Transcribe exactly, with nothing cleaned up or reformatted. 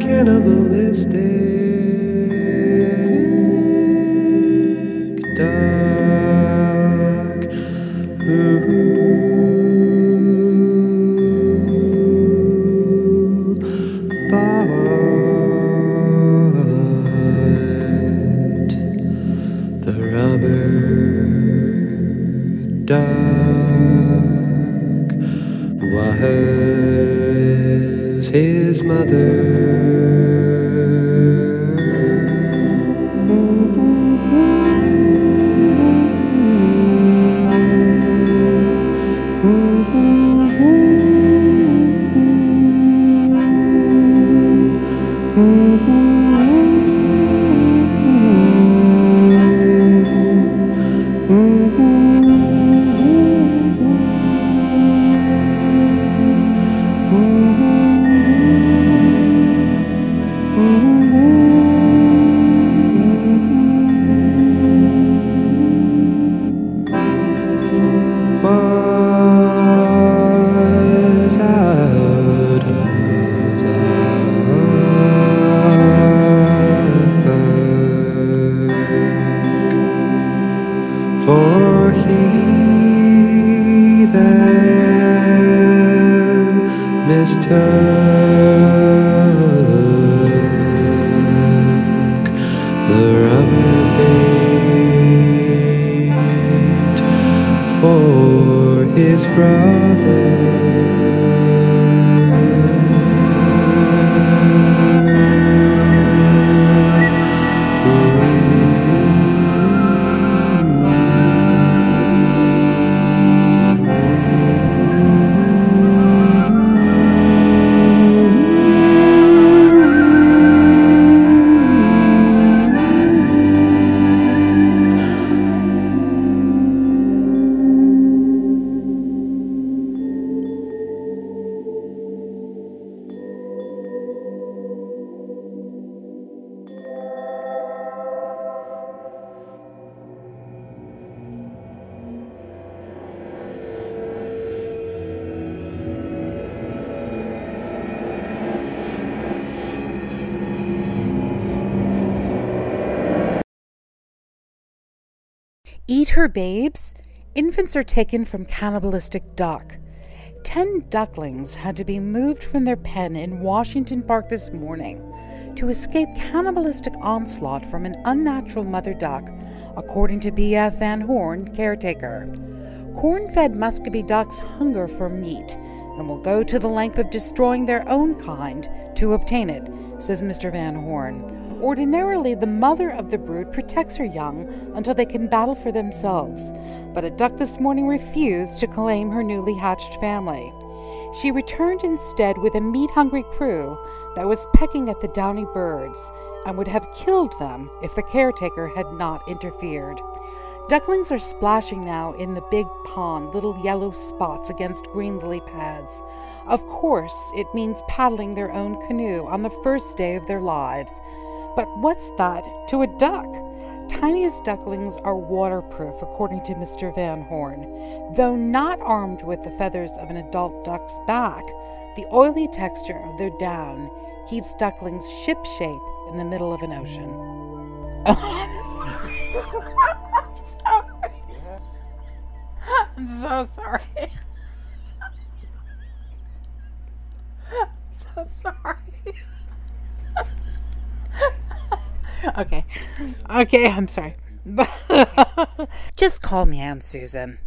Cannibalistic duck. Ooh, but the rubber duck was his mother. For he then mistook the rubber bait for his brother. Eat her babes? Infants are taken from cannibalistic duck. Ten ducklings had to be moved from their pen in Washington Park this morning to escape cannibalistic onslaught from an unnatural mother duck, according to B F Van Horn, caretaker. Corn-fed Muscovy ducks hunger for meat and will go to the length of destroying their own kind to obtain it, says Mister Van Horn. Ordinarily, the mother of the brood protects her young until they can battle for themselves, but a duck this morning refused to claim her newly hatched family. She returned instead with a meat-hungry crew that was pecking at the downy birds and would have killed them if the caretaker had not interfered. Ducklings are splashing now in the big pond, little yellow spots against green lily pads. Of course, it means paddling their own canoe on the first day of their lives. But what's that to a duck? Tiniest ducklings are waterproof, according to Mister Van Horn. Though not armed with the feathers of an adult duck's back, the oily texture of their down keeps ducklings shipshape in the middle of an ocean. Oh, I'm sorry. I'm sorry. I'm so sorry. I'm so sorry. Okay. Okay, I'm sorry. Just call me Aunt Susan.